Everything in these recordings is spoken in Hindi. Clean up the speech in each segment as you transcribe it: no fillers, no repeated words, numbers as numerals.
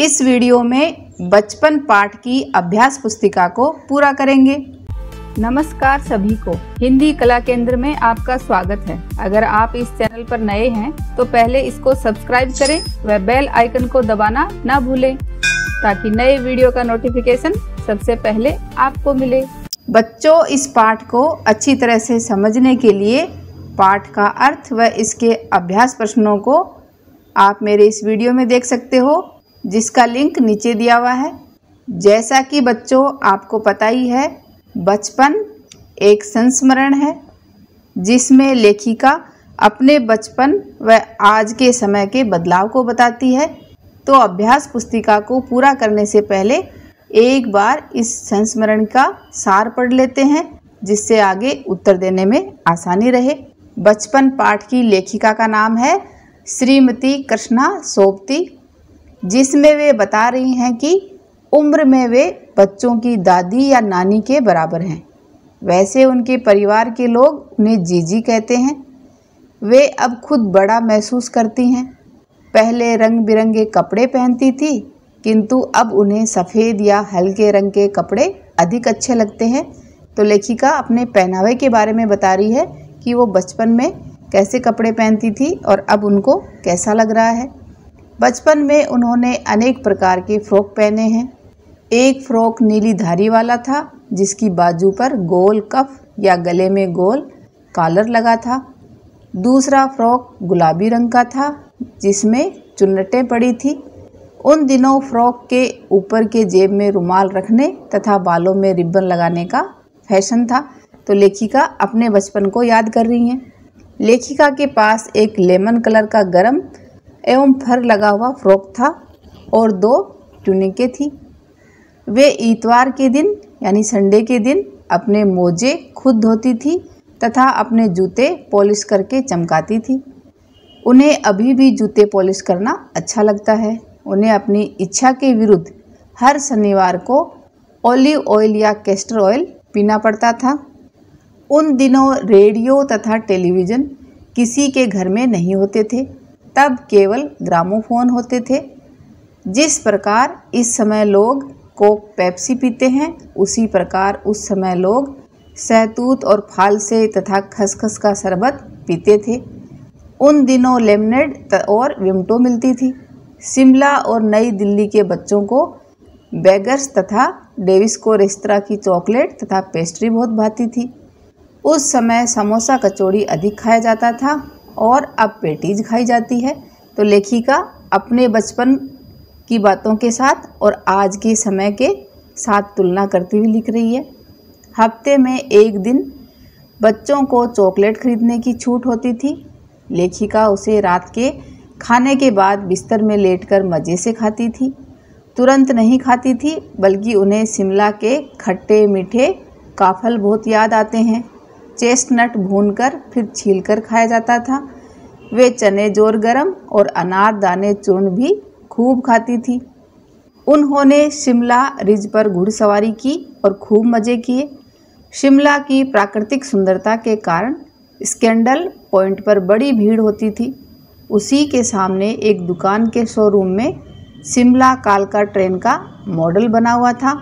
इस वीडियो में बचपन पाठ की अभ्यास पुस्तिका को पूरा करेंगे। नमस्कार सभी को, हिंदी कला केंद्र में आपका स्वागत है। अगर आप इस चैनल पर नए हैं तो पहले इसको सब्सक्राइब करें व बेल आइकन को दबाना ना भूलें ताकि नए वीडियो का नोटिफिकेशन सबसे पहले आपको मिले। बच्चों, इस पाठ को अच्छी तरह से समझने के लिए पाठ का अर्थ व इसके अभ्यास प्रश्नों को आप मेरे इस वीडियो में देख सकते हो जिसका लिंक नीचे दिया हुआ है। जैसा कि बच्चों आपको पता ही है, बचपन एक संस्मरण है जिसमें लेखिका अपने बचपन व आज के समय के बदलाव को बताती है। तो अभ्यास पुस्तिका को पूरा करने से पहले एक बार इस संस्मरण का सार पढ़ लेते हैं जिससे आगे उत्तर देने में आसानी रहे। बचपन पाठ की लेखिका का नाम है श्रीमती कृष्णा सोबती, जिसमें वे बता रही हैं कि उम्र में वे बच्चों की दादी या नानी के बराबर हैं। वैसे उनके परिवार के लोग उन्हें जीजी कहते हैं। वे अब खुद बड़ा महसूस करती हैं। पहले रंग बिरंगे कपड़े पहनती थी, किंतु अब उन्हें सफ़ेद या हल्के रंग के कपड़े अधिक अच्छे लगते हैं। तो लेखिका अपने पहनावे के बारे में बता रही है कि वो बचपन में कैसे कपड़े पहनती थी और अब उनको कैसा लग रहा है। बचपन में उन्होंने अनेक प्रकार के फ्रॉक पहने हैं। एक फ्रॉक नीली धारी वाला था जिसकी बाजू पर गोल कफ या गले में गोल कॉलर लगा था। दूसरा फ्रॉक गुलाबी रंग का था जिसमें चुन्नटें पड़ी थी। उन दिनों फ्रॉक के ऊपर के जेब में रुमाल रखने तथा बालों में रिबन लगाने का फैशन था। तो लेखिका अपने बचपन को याद कर रही हैं। लेखिका के पास एक लेमन कलर का गरम एवं फर लगा हुआ फ्रॉक था और दो टुनिकें थी। वे इतवार के दिन यानी संडे के दिन अपने मोजे खुद धोती थी तथा अपने जूते पॉलिश करके चमकाती थी। उन्हें अभी भी जूते पॉलिश करना अच्छा लगता है। उन्हें अपनी इच्छा के विरुद्ध हर शनिवार को ऑलिव ऑयल या कैस्टर ऑयल पीना पड़ता था। उन दिनों रेडियो तथा टेलीविज़न किसी के घर में नहीं होते थे, तब केवल ग्रामोफोन होते थे। जिस प्रकार इस समय लोग कोक पेप्सी पीते हैं, उसी प्रकार उस समय लोग सहतूत और फालसे तथा खसखस का शरबत पीते थे। उन दिनों लेमनेड और विम्टो मिलती थी। शिमला और नई दिल्ली के बच्चों को बेगर्स तथा डेविस को रेस्तरा की चॉकलेट तथा पेस्ट्री बहुत भाती थी। उस समय समोसा कचौड़ी अधिक खाया जाता था और अब पेटीज खाई जाती है। तो लेखिका अपने बचपन की बातों के साथ और आज के समय के साथ तुलना करती हुई लिख रही है। हफ्ते में एक दिन बच्चों को चॉकलेट खरीदने की छूट होती थी। लेखिका उसे रात के खाने के बाद बिस्तर में लेटकर मज़े से खाती थी। तुरंत नहीं खाती थी, बल्कि उन्हें शिमला के खट्टे मीठे काफल बहुत याद आते हैं। चेस्टनट भूनकर फिर छीलकर खाया जाता था। वे चने जोर गरम और अनार दाने चूर्ण भी खूब खाती थी। उन्होंने शिमला रिज पर घुड़सवारी की और खूब मज़े किए। शिमला की प्राकृतिक सुंदरता के कारण स्कैंडल पॉइंट पर बड़ी भीड़ होती थी। उसी के सामने एक दुकान के शोरूम में शिमला कालका ट्रेन का मॉडल बना हुआ था।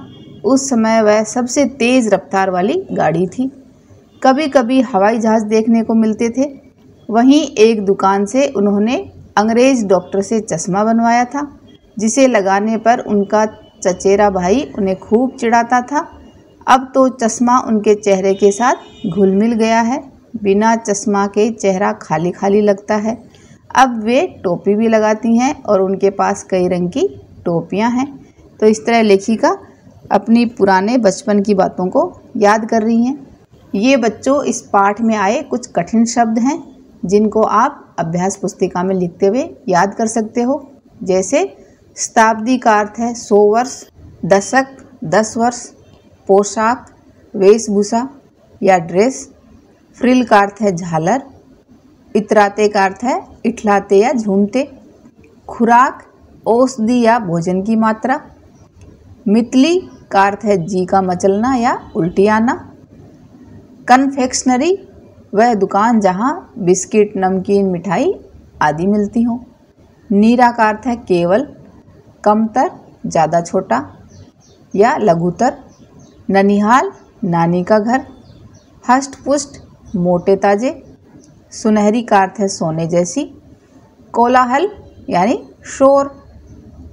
उस समय वह सबसे तेज़ रफ्तार वाली गाड़ी थी। कभी कभी हवाई जहाज़ देखने को मिलते थे। वहीं एक दुकान से उन्होंने अंग्रेज़ डॉक्टर से चश्मा बनवाया था जिसे लगाने पर उनका चचेरा भाई उन्हें खूब चिढ़ाता था। अब तो चश्मा उनके चेहरे के साथ घुल मिल गया है। बिना चश्मा के चेहरा खाली खाली लगता है। अब वे टोपी भी लगाती हैं और उनके पास कई रंग की टोपियां हैं। तो इस तरह लेखिका अपनी पुराने बचपन की बातों को याद कर रही हैं। ये बच्चों इस पाठ में आए कुछ कठिन शब्द हैं जिनको आप अभ्यास पुस्तिका में लिखते हुए याद कर सकते हो। जैसे शताब्दी का अर्थ है 100 वर्ष, दशक 10 वर्ष, पोशाक वेशभूषा या ड्रेस, फ्रिल का अर्थ है झालर, इतराते का अर्थ है इठलाते या झूमते, खुराक औषधि या भोजन की मात्रा, मितली का अर्थ है जी का मचलना या उल्टी आना, कन्फेक्शनरी वह दुकान जहाँ बिस्किट नमकीन मिठाई आदि मिलती हो, नीरा का अर्थ है केवल, कमतर ज़्यादा छोटा या लघुतर, ननिहाल नानी का घर, हष्ट पुष्ट मोटे ताजे, सुनहरी कार्थ है सोने जैसी, कोलाहल यानी शोर,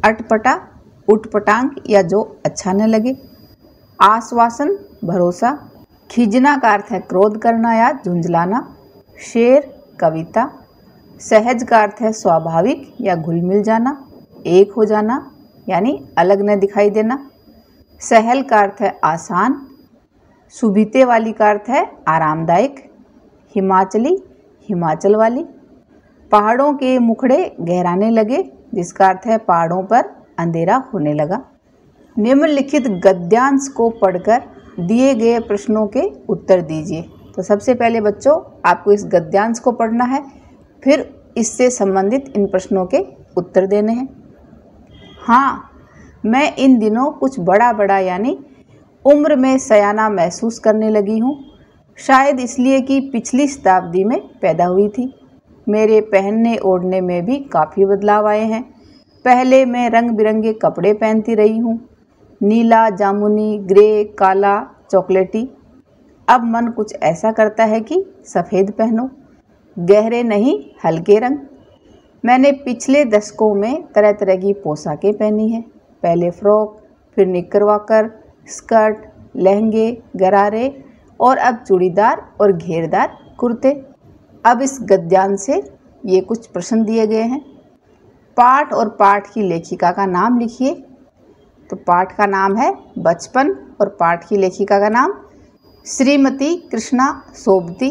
अटपटा उटपटांग या जो अच्छा न लगे, आश्वासन भरोसा, खिजना का अर्थ है क्रोध करना या झुंझलाना, शेर कविता, सहज का अर्थ है स्वाभाविक या घुल मिल जाना, एक हो जाना यानी अलग न दिखाई देना, सहल का अर्थ है आसान, सुबीते वाली का अर्थ है आरामदायक, हिमाचली हिमाचल वाली, पहाड़ों के मुखड़े गहराने लगे जिसका अर्थ है पहाड़ों पर अंधेरा होने लगा। निम्नलिखित गद्यांश को पढ़कर दिए गए प्रश्नों के उत्तर दीजिए। तो सबसे पहले बच्चों आपको इस गद्यांश को पढ़ना है, फिर इससे संबंधित इन प्रश्नों के उत्तर देने हैं। हाँ, मैं इन दिनों कुछ बड़ा बड़ा यानी उम्र में सयाना महसूस करने लगी हूँ, शायद इसलिए कि पिछली शताब्दी में पैदा हुई थी। मेरे पहनने ओढ़ने में भी काफ़ी बदलाव आए हैं। पहले मैं रंग बिरंगे कपड़े पहनती रही हूँ, नीला, जामुनी, ग्रे, काला, चॉकलेटी। अब मन कुछ ऐसा करता है कि सफ़ेद पहनो, गहरे नहीं हल्के रंग। मैंने पिछले दशकों में तरह तरह की पोशाकें पहनी हैं, पहले फ्रॉक, फिर निकरवाकर, स्कर्ट, लहंगे, गरारे और अब चूड़ीदार और घेरदार कुर्ते। अब इस गद्यांश से ये कुछ प्रश्न दिए गए हैं। पाठ और पाठ की लेखिका का नाम लिखिए। तो पाठ का नाम है बचपन और पाठ की लेखिका का नाम श्रीमती कृष्णा सोबती।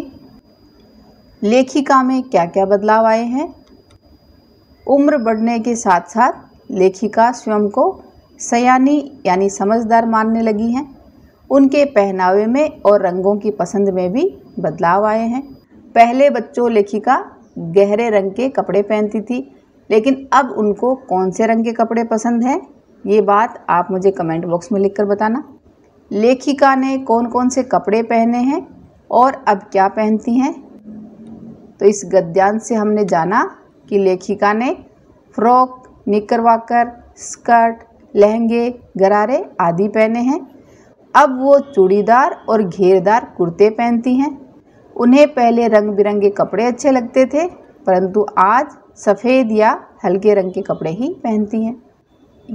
लेखिका में क्या क्या बदलाव आए हैं? उम्र बढ़ने के साथ साथ लेखिका स्वयं को सयानी यानी समझदार मानने लगी हैं। उनके पहनावे में और रंगों की पसंद में भी बदलाव आए हैं। पहले बच्चों लेखिका गहरे रंग के कपड़े पहनती थी, लेकिन अब उनको कौन से रंग के कपड़े पसंद हैं ये बात आप मुझे कमेंट बॉक्स में लिखकर बताना। लेखिका ने कौन कौन से कपड़े पहने हैं और अब क्या पहनती हैं? तो इस गद्यांश से हमने जाना कि लेखिका ने फ्रॉक, निकरवाकर, स्कर्ट, लहंगे, गरारे आदि पहने हैं। अब वो चूड़ीदार और घेरदार कुर्ते पहनती हैं। उन्हें पहले रंग बिरंगे कपड़े अच्छे लगते थे, परंतु आज सफ़ेद या हल्के रंग के कपड़े ही पहनती हैं।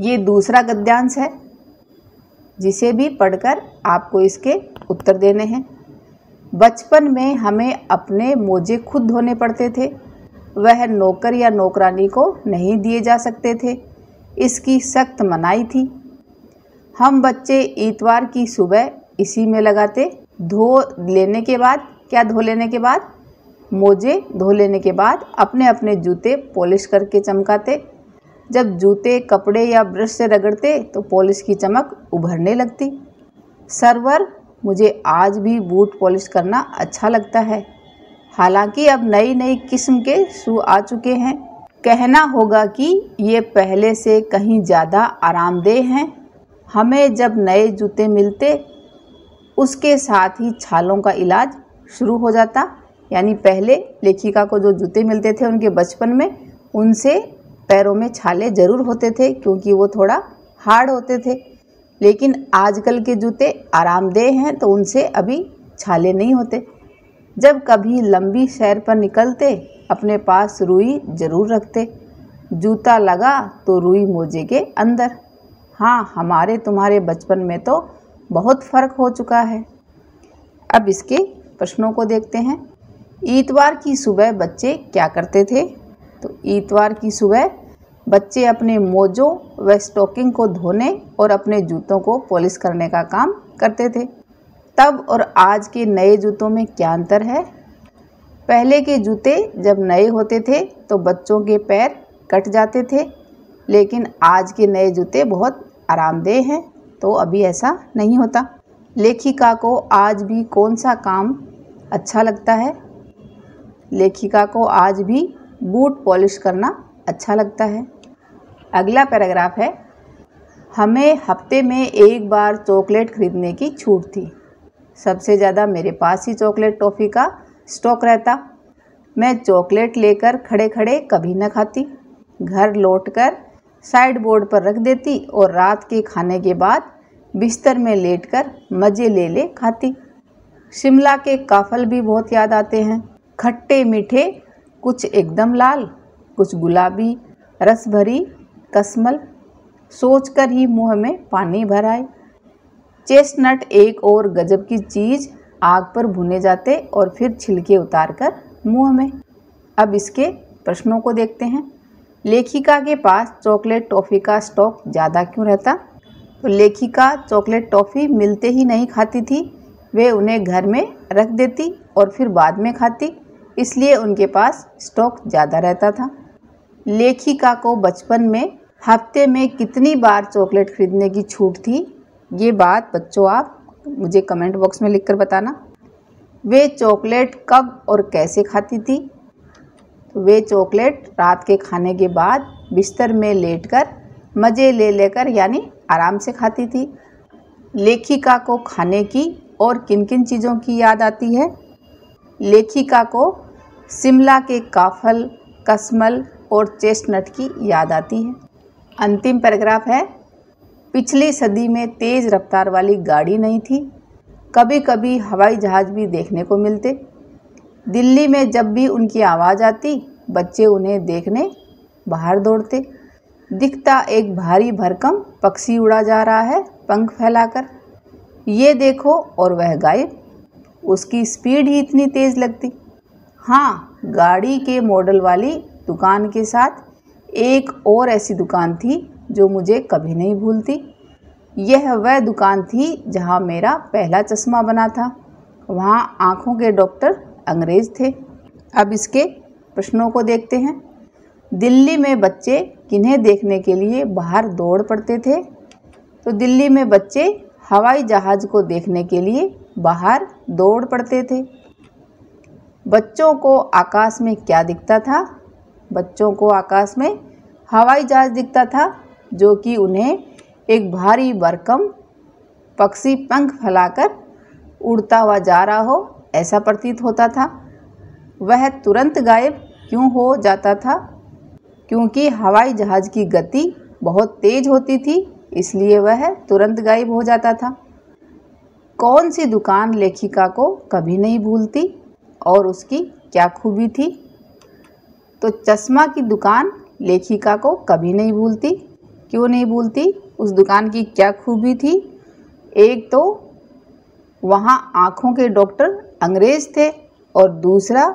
ये दूसरा गद्यांश है जिसे भी पढ़कर आपको इसके उत्तर देने हैं। बचपन में हमें अपने मोजे खुद धोने पड़ते थे, वह नौकर या नौकरानी को नहीं दिए जा सकते थे, इसकी सख्त मनाही थी। हम बच्चे इतवार की सुबह इसी में लगाते, मोजे धो लेने के बाद अपने अपने जूते पॉलिश करके चमकाते। जब जूते कपड़े या ब्रश से रगड़ते तो पॉलिश की चमक उभरने लगती। सरवर, मुझे आज भी बूट पॉलिश करना अच्छा लगता है, हालांकि अब नई नई किस्म के शू आ चुके हैं। कहना होगा कि ये पहले से कहीं ज़्यादा आरामदेह हैं। हमें जब नए जूते मिलते उसके साथ ही छालों का इलाज शुरू हो जाता, यानी पहले लेखिका को जो जूते मिलते थे उनके बचपन में उनसे पैरों में छाले ज़रूर होते थे क्योंकि वो थोड़ा हार्ड होते थे, लेकिन आजकल के जूते आरामदेह हैं तो उनसे अभी छाले नहीं होते। जब कभी लंबी सैर पर निकलते अपने पास रुई ज़रूर रखते, जूता लगा तो रुई मोजे के अंदर। हाँ, हमारे तुम्हारे बचपन में तो बहुत फ़र्क हो चुका है। अब इसके प्रश्नों को देखते हैं। इतवार की सुबह बच्चे क्या करते थे? तो इतवार की सुबह बच्चे अपने मोजों व स्टॉकिंग को धोने और अपने जूतों को पॉलिश करने का काम करते थे। तब और आज के नए जूतों में क्या अंतर है? पहले के जूते जब नए होते थे तो बच्चों के पैर कट जाते थे, लेकिन आज के नए जूते बहुत आरामदेह हैं तो अभी ऐसा नहीं होता। लेखिका को आज भी कौन सा काम अच्छा लगता है? लेखिका को आज भी बूट पॉलिश करना अच्छा लगता है। अगला पैराग्राफ है, हमें हफ्ते में एक बार चॉकलेट खरीदने की छूट थी, सबसे ज़्यादा मेरे पास ही चॉकलेट टॉफ़ी का स्टॉक रहता। मैं चॉकलेट लेकर खड़े खड़े कभी न खाती, घर लौटकर साइड बोर्ड पर रख देती और रात के खाने के बाद बिस्तर में लेटकर मज़े ले ले खाती। शिमला के काफल भी बहुत याद आते हैं, खट्टे मीठे, कुछ एकदम लाल, कुछ गुलाबी, रस भरी कसमल, सोचकर ही मुंह में पानी भर आए। चेस्टनट एक और गजब की चीज़, आग पर भुने जाते और फिर छिलके उतारकर मुंह में। अब इसके प्रश्नों को देखते हैं। लेखिका के पास चॉकलेट टॉफ़ी का स्टॉक ज़्यादा क्यों रहता? तो लेखिका चॉकलेट टॉफ़ी मिलते ही नहीं खाती थी, वे उन्हें घर में रख देती और फिर बाद में खाती, इसलिए उनके पास स्टॉक ज़्यादा रहता था। लेखिका को बचपन में हफ्ते में कितनी बार चॉकलेट खरीदने की छूट थी, ये बात बच्चों आप मुझे कमेंट बॉक्स में लिखकर बताना। वे चॉकलेट कब और कैसे खाती थी? वे चॉकलेट रात के खाने के बाद बिस्तर में लेटकर मज़े ले लेकर यानी आराम से खाती थी। लेखिका को खाने की और किन किन चीज़ों की याद आती है? लेखिका को शिमला के काफल, कसमल और चेस्टनट की याद आती है। अंतिम पैराग्राफ है, पिछली सदी में तेज़ रफ्तार वाली गाड़ी नहीं थी, कभी कभी हवाई जहाज़ भी देखने को मिलते। दिल्ली में जब भी उनकी आवाज़ आती बच्चे उन्हें देखने बाहर दौड़ते। दिखता एक भारी भरकम पक्षी उड़ा जा रहा है पंख फैलाकर, ये देखो और वह गायब, उसकी स्पीड ही इतनी तेज़ लगती। हाँ, गाड़ी के मॉडल वाली दुकान के साथ एक और ऐसी दुकान थी जो मुझे कभी नहीं भूलती। यह वह दुकान थी जहाँ मेरा पहला चश्मा बना था, वहाँ आँखों के डॉक्टर अंग्रेज़ थे। अब इसके प्रश्नों को देखते हैं। दिल्ली में बच्चे किन्हें देखने के लिए बाहर दौड़ पड़ते थे? तो दिल्ली में बच्चे हवाई जहाज़ को देखने के लिए बाहर दौड़ पड़ते थे। बच्चों को आकाश में क्या दिखता था? बच्चों को आकाश में हवाई जहाज़ दिखता था, जो कि उन्हें एक भारी भरकम पक्षी पंख फैलाकर उड़ता हुआ जा रहा हो ऐसा प्रतीत होता था। वह तुरंत गायब क्यों हो जाता था? क्योंकि हवाई जहाज़ की गति बहुत तेज़ होती थी, इसलिए वह तुरंत गायब हो जाता था। कौन सी दुकान लेखिका को कभी नहीं भूलती और उसकी क्या खूबी थी? तो चश्मा की दुकान लेखिका को कभी नहीं भूलती। क्यों नहीं भूलती? उस दुकान की क्या खूबी थी? एक तो वहाँ आँखों के डॉक्टर अंग्रेज़ थे और दूसरा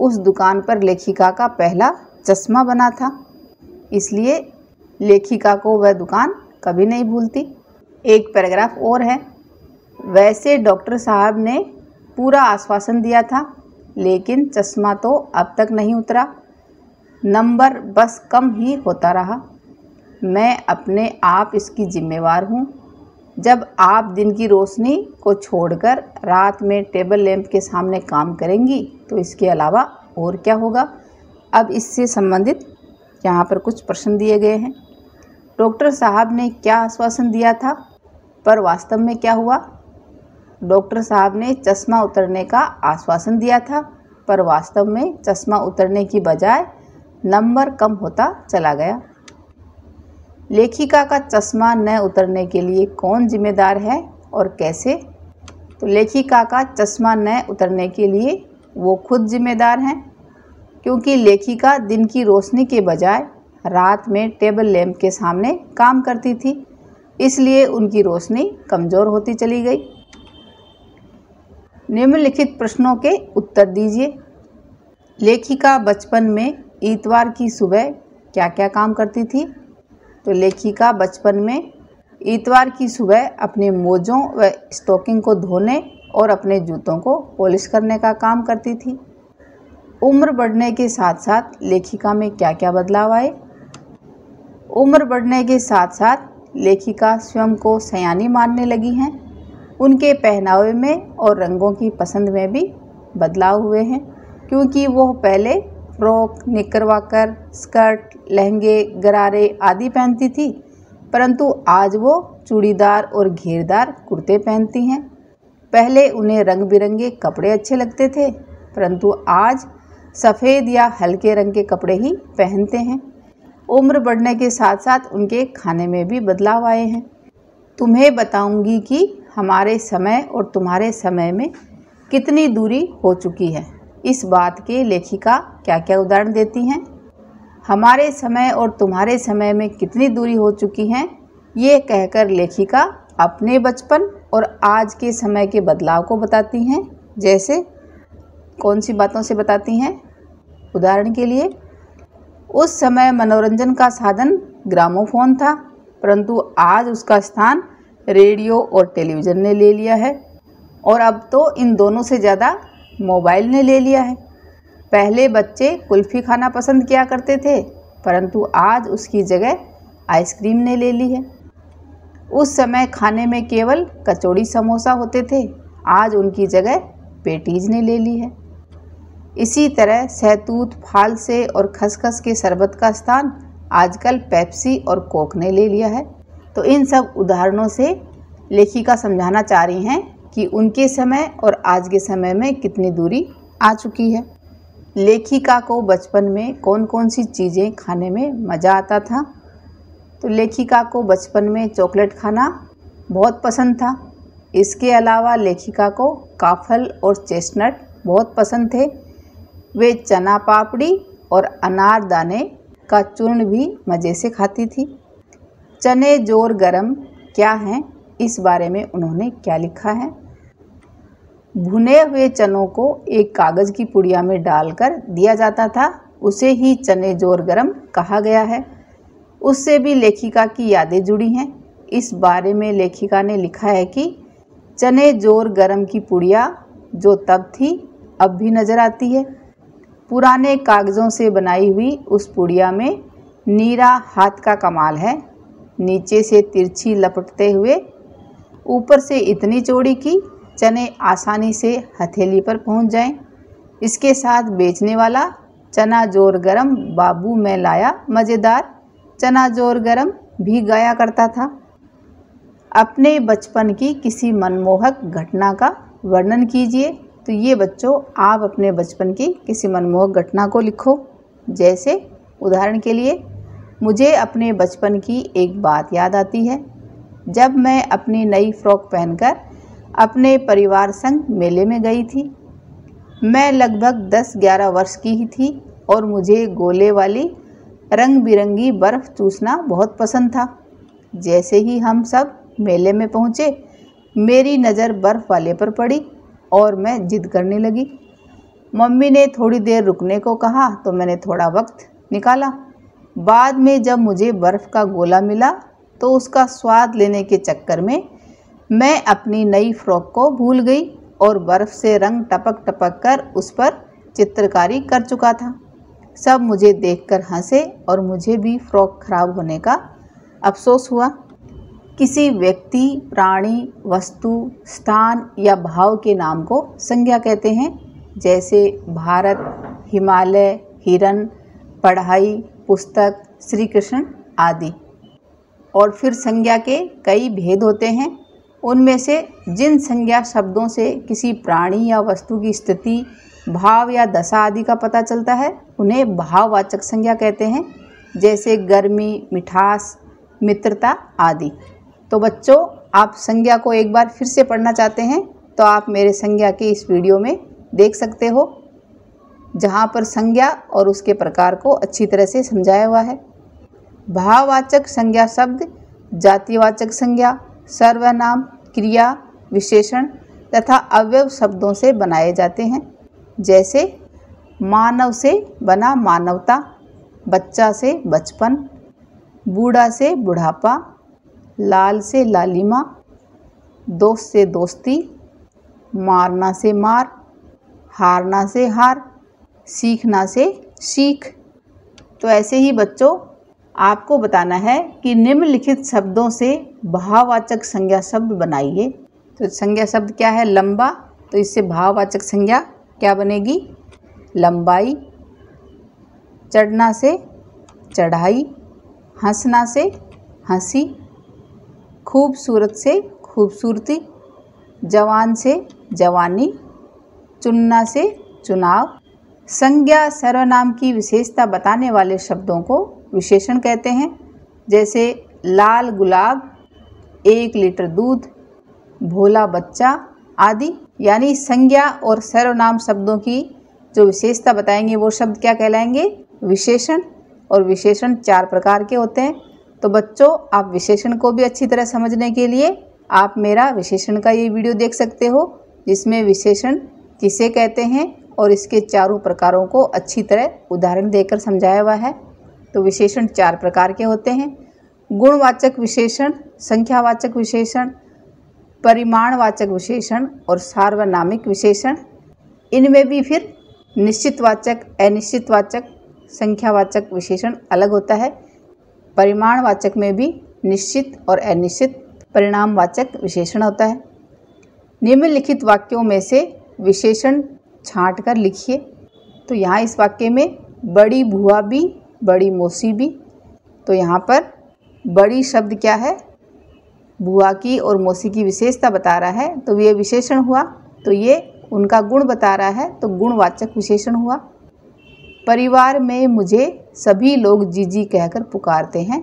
उस दुकान पर लेखिका का पहला चश्मा बना था, इसलिए लेखिका को वह दुकान कभी नहीं भूलती। एक पैराग्राफ और है, वैसे डॉक्टर साहब ने पूरा आश्वासन दिया था लेकिन चश्मा तो अब तक नहीं उतरा, नंबर बस कम ही होता रहा। मैं अपने आप इसकी जिम्मेवार हूँ। जब आप दिन की रोशनी को छोड़कर रात में टेबल लैंप के सामने काम करेंगी तो इसके अलावा और क्या होगा? अब इससे संबंधित यहाँ पर कुछ प्रश्न दिए गए हैं। डॉक्टर साहब ने क्या आश्वासन दिया था पर वास्तव में क्या हुआ? डॉक्टर साहब ने चश्मा उतरने का आश्वासन दिया था पर वास्तव में चश्मा उतरने की बजाय नंबर कम होता चला गया। लेखिका का चश्मा न उतरने के लिए कौन जिम्मेदार है और कैसे? तो लेखिका का चश्मा न उतरने के लिए वो खुद जिम्मेदार हैं, क्योंकि लेखिका दिन की रोशनी के बजाय रात में टेबल लैंप के सामने काम करती थी, इसलिए उनकी रोशनी कमज़ोर होती चली गई। निम्नलिखित प्रश्नों के उत्तर दीजिए। लेखिका बचपन में इतवार की सुबह क्या क्या काम करती थी? तो लेखिका बचपन में इतवार की सुबह अपने मोजों व स्टॉकिंग को धोने और अपने जूतों को पॉलिश करने का काम करती थी। उम्र बढ़ने के साथ साथ लेखिका में क्या क्या बदलाव आए? उम्र बढ़ने के साथ साथ लेखिका स्वयं को सयानी मानने लगी हैं। उनके पहनावे में और रंगों की पसंद में भी बदलाव हुए हैं, क्योंकि वो पहले फ्रॉक, निकरवाकर, स्कर्ट, लहंगे, गरारे आदि पहनती थी, परंतु आज वो चूड़ीदार और घेरदार कुर्ते पहनती हैं। पहले उन्हें रंग बिरंगे कपड़े अच्छे लगते थे, परंतु आज सफ़ेद या हल्के रंग के कपड़े ही पहनते हैं। उम्र बढ़ने के साथ साथ उनके खाने में भी बदलाव आए हैं। तुम्हें बताऊंगी कि हमारे समय और तुम्हारे समय में कितनी दूरी हो चुकी है। इस बात के लेखिका क्या क्या उदाहरण देती हैं। हमारे समय और तुम्हारे समय में कितनी दूरी हो चुकी है, ये कहकर लेखिका अपने बचपन और आज के समय के बदलाव को बताती हैं। जैसे कौन सी बातों से बताती हैं। उदाहरण के लिए, उस समय मनोरंजन का साधन ग्रामोफोन था, परंतु आज उसका स्थान रेडियो और टेलीविज़न ने ले लिया है, और अब तो इन दोनों से ज़्यादा मोबाइल ने ले लिया है। पहले बच्चे कुल्फ़ी खाना पसंद किया करते थे, परंतु आज उसकी जगह आइसक्रीम ने ले ली है। उस समय खाने में केवल कचौड़ी समोसा होते थे, आज उनकी जगह पेटीज ने ले ली है। इसी तरह सहतूत, फालसे और खसखस के शरबत का स्थान आजकल पेप्सी और कोक ने ले लिया है। तो इन सब उदाहरणों से लेखिका समझाना चाह रही हैं कि उनके समय और आज के समय में कितनी दूरी आ चुकी है। लेखिका को बचपन में कौन कौन सी चीज़ें खाने में मज़ा आता था, तो लेखिका को बचपन में चॉकलेट खाना बहुत पसंद था। इसके अलावा लेखिका को काफल और चेस्टनट बहुत पसंद थे। वे चना पापड़ी और अनारदाने का चूर्ण भी मज़े से खाती थी। चने जोर गरम क्या हैं, इस बारे में उन्होंने क्या लिखा है। भुने हुए चनों को एक कागज़ की पुड़िया में डालकर दिया जाता था, उसे ही चने जोर गरम कहा गया है। उससे भी लेखिका की यादें जुड़ी हैं। इस बारे में लेखिका ने लिखा है कि चने जोर गरम की पुड़िया जो तब थी, अब भी नज़र आती है। पुराने कागज़ों से बनाई हुई उस पुड़िया में नीरा हाथ का कमाल है। नीचे से तिरछी लपटते हुए ऊपर से इतनी चौड़ी कि चने आसानी से हथेली पर पहुंच जाएं। इसके साथ बेचने वाला, चना जोर गरम बाबू मैं लाया मज़ेदार, चना जोर गरम भी गाया करता था। अपने बचपन की किसी मनमोहक घटना का वर्णन कीजिए। तो ये बच्चों, आप अपने बचपन की किसी मनमोहक घटना को लिखो। जैसे उदाहरण के लिए, मुझे अपने बचपन की एक बात याद आती है, जब मैं अपनी नई फ्रॉक पहनकर अपने परिवार संग मेले में गई थी। मैं लगभग 10-11 वर्ष की ही थी और मुझे गोले वाली रंग बिरंगी बर्फ़ चूसना बहुत पसंद था। जैसे ही हम सब मेले में पहुँचे, मेरी नज़र बर्फ़ वाले पर पड़ी और मैं जिद करने लगी। मम्मी ने थोड़ी देर रुकने को कहा तो मैंने थोड़ा वक्त निकाला। बाद में जब मुझे बर्फ़ का गोला मिला तो उसका स्वाद लेने के चक्कर में मैं अपनी नई फ्रॉक को भूल गई और बर्फ़ से रंग टपक टपक कर उस पर चित्रकारी कर चुका था। सब मुझे देखकर हंसे और मुझे भी फ्रॉक खराब होने का अफसोस हुआ। किसी व्यक्ति, प्राणी, वस्तु, स्थान या भाव के नाम को संज्ञा कहते हैं। जैसे भारत, हिमालय, हिरण, पढ़ाई, पुस्तक, श्री कृष्ण आदि। और फिर संज्ञा के कई भेद होते हैं। उनमें से जिन संज्ञा शब्दों से किसी प्राणी या वस्तु की स्थिति, भाव या दशा आदि का पता चलता है, उन्हें भाववाचक संज्ञा कहते हैं। जैसे गर्मी, मिठास, मित्रता आदि। तो बच्चों, आप संज्ञा को एक बार फिर से पढ़ना चाहते हैं तो आप मेरे संज्ञा के इस वीडियो में देख सकते हो, जहाँ पर संज्ञा और उसके प्रकार को अच्छी तरह से समझाया हुआ है। भाववाचक संज्ञा शब्द जातिवाचक संज्ञा, सर्वनाम, क्रिया, विशेषण तथा अवयव शब्दों से बनाए जाते हैं। जैसे मानव से बना मानवता, बच्चा से बचपन, बूढ़ा से बुढ़ापा, लाल से लालिमा, दोस्त से दोस्ती, मारना से मार, हारना से हार, सीखना से सीख। तो ऐसे ही बच्चों, आपको बताना है कि निम्नलिखित शब्दों से भाववाचक संज्ञा शब्द बनाइए। तो संज्ञा शब्द क्या है? लंबा। तो इससे भाववाचक संज्ञा क्या बनेगी? लंबाई। चढ़ना से चढ़ाई, हंसना से हंसी, खूबसूरत से खूबसूरती, जवान से जवानी, चुनना से चुनाव। संज्ञा सर्वनाम की विशेषता बताने वाले शब्दों को विशेषण कहते हैं, जैसे लाल गुलाब, 1 लीटर दूध, भोला बच्चा आदि। यानी संज्ञा और सर्वनाम शब्दों की जो विशेषता बताएंगे वो शब्द क्या कहलाएंगे? विशेषण। और विशेषण 4 प्रकार के होते हैं। तो बच्चों, आप विशेषण को भी अच्छी तरह समझने के लिए आप मेरा विशेषण का ये वीडियो देख सकते हो, जिसमें विशेषण किसे कहते हैं और इसके चारों प्रकारों को अच्छी तरह उदाहरण देकर समझाया हुआ है। तो विशेषण 4 प्रकार के होते हैं, गुणवाचक विशेषण, संख्यावाचक विशेषण, परिमाणवाचक विशेषण और सार्वनामिक विशेषण। इनमें भी फिर निश्चितवाचक, अनिश्चितवाचक, संख्यावाचक विशेषण अलग होता है। परिमाणवाचक में भी निश्चित और अनिश्चित परिणामवाचक विशेषण होता है। निम्नलिखित वाक्यों में से विशेषण छांटकर लिखिए। तो यहाँ इस वाक्य में बड़ी भुआ भी, बड़ी मौसी भी। तो यहाँ पर बड़ी शब्द क्या है? भुआ की और मौसी की विशेषता बता रहा है, तो ये विशेषण हुआ। तो ये उनका गुण बता रहा है, तो गुणवाचक विशेषण हुआ। परिवार में मुझे सभी लोग जीजी कहकर पुकारते हैं,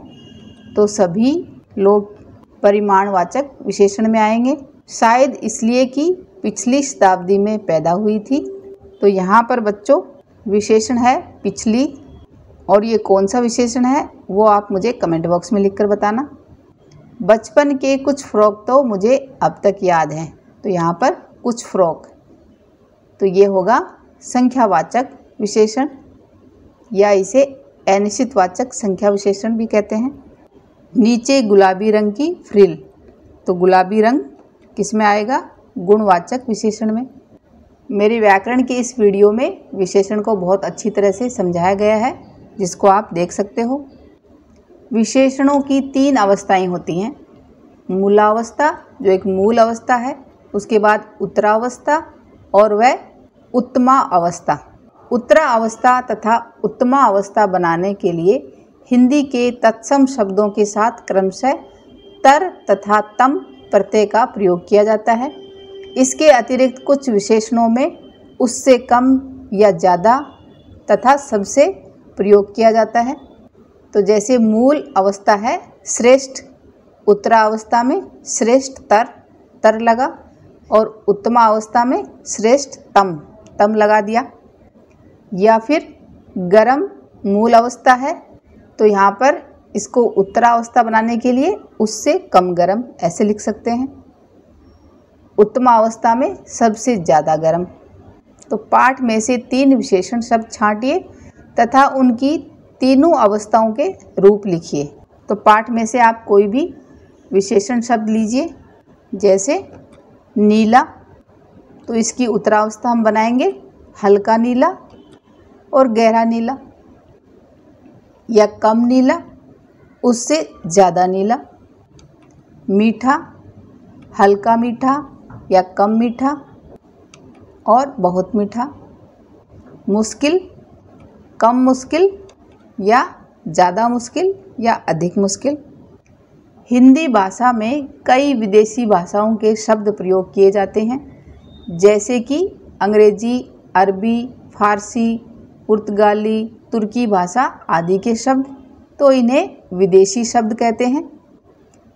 तो सभी लोग परिमाणवाचक विशेषण में आएंगे। शायद इसलिए कि पिछली शताब्दी में पैदा हुई थी। तो यहाँ पर बच्चों विशेषण है पिछली, और ये कौन सा विशेषण है वो आप मुझे कमेंट बॉक्स में लिखकर बताना। बचपन के कुछ फ्रॉक तो मुझे अब तक याद हैं, तो यहाँ पर कुछ फ्रॉक, तो ये होगा संख्यावाचक विशेषण, या इसे अनिश्चितवाचक संख्या विशेषण भी कहते हैं। नीचे गुलाबी रंग की फ्रिल, तो गुलाबी रंग किस में आएगा? गुणवाचक विशेषण में। मेरे व्याकरण के इस वीडियो में विशेषण को बहुत अच्छी तरह से समझाया गया है, जिसको आप देख सकते हो। विशेषणों की 3 अवस्थाएं होती हैं। मूलावस्था, जो एक मूल अवस्था है, उसके बाद उत्तरावस्था और वह उत्तमा अवस्था। उत्तरा अवस्था तथा उत्तमा अवस्था बनाने के लिए हिंदी के तत्सम शब्दों के साथ क्रमशः तर तथा तम प्रत्यय का प्रयोग किया जाता है। इसके अतिरिक्त कुछ विशेषणों में उससे कम या ज़्यादा तथा सबसे प्रयोग किया जाता है। तो जैसे मूल अवस्था है श्रेष्ठ, उत्तरा अवस्था में श्रेष्ठ तर लगा, और उत्तमा अवस्था में श्रेष्ठ तम लगा दिया। या फिर गरम मूल अवस्था है, तो यहाँ पर इसको उत्तरा अवस्था बनाने के लिए उससे कम गरम ऐसे लिख सकते हैं। उत्तमा अवस्था में सबसे ज़्यादा गरम। तो पाठ में से 3 विशेषण शब्द छांटिए तथा उनकी तीनों अवस्थाओं के रूप लिखिए। तो पाठ में से आप कोई भी विशेषण शब्द लीजिए, जैसे नीला, तो इसकी उत्तरावस्था हम बनाएंगे हल्का नीला और गहरा नीला, या कम नीला, उससे ज़्यादा नीला। मीठा, हल्का मीठा या कम मीठा और बहुत मीठा। मुश्किल, कम मुश्किल या ज़्यादा मुश्किल या अधिक मुश्किल। हिंदी भाषा में कई विदेशी भाषाओं के शब्द प्रयोग किए जाते हैं, जैसे कि अंग्रेजी, अरबी, फारसी, पुर्तगाली, तुर्की भाषा आदि के शब्द। तो इन्हें विदेशी शब्द कहते हैं।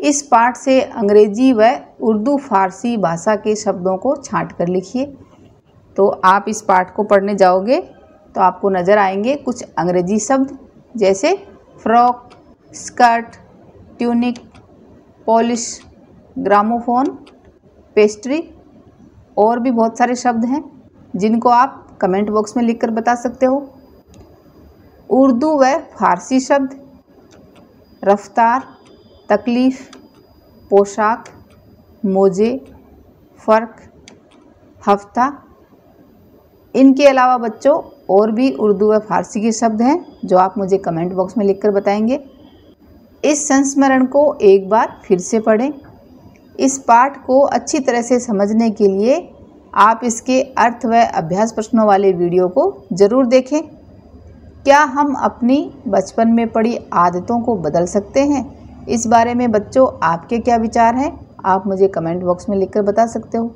इस पाठ से अंग्रेजी व उर्दू फारसी भाषा के शब्दों को छांट कर लिखिए। तो आप इस पाठ को पढ़ने जाओगे तो आपको नज़र आएंगे कुछ अंग्रेजी शब्द, जैसे frock, skirt, tunic, polish, gramophone, pastry, और भी बहुत सारे शब्द हैं, जिनको आप कमेंट बॉक्स में लिखकर बता सकते हो। उर्दू व फारसी शब्द रफ्तार, तकलीफ़, पोशाक, मोजे, फ़र्क, हफ्ता। इनके अलावा बच्चों और भी उर्दू व फारसी के शब्द हैं, जो आप मुझे कमेंट बॉक्स में लिखकर बताएंगे। इस संस्मरण को एक बार फिर से पढ़ें। इस पाठ को अच्छी तरह से समझने के लिए आप इसके अर्थ व अभ्यास प्रश्नों वाले वीडियो को ज़रूर देखें। क्या हम अपनी बचपन में पड़ी आदतों को बदल सकते हैं? इस बारे में बच्चों आपके क्या विचार हैं? आप मुझे कमेंट बॉक्स में लिखकर बता सकते हो।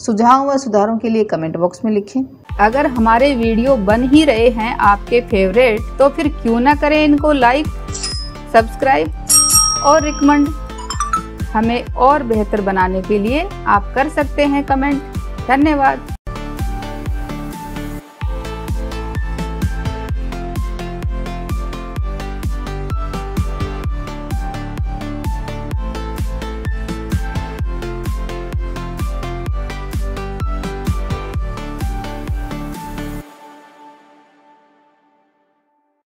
सुझाव व सुधारों के लिए कमेंट बॉक्स में लिखें। अगर हमारे वीडियो बन ही रहे हैं आपके फेवरेट, तो फिर क्यों ना करें इनको लाइक, सब्सक्राइब और रिकमेंड। हमें और बेहतर बनाने के लिए आप कर सकते हैं कमेंट। धन्यवाद।